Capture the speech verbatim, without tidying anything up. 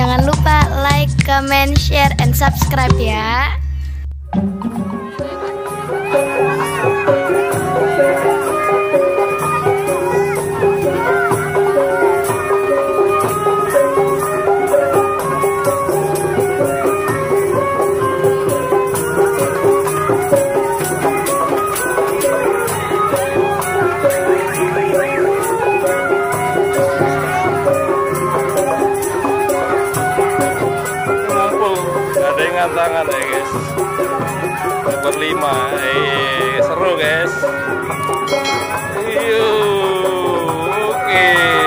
Jangan lupa like, comment, share, and subscribe ya. Tangan ya guys, berlima, eh seru guys, iyo, oke. Okay.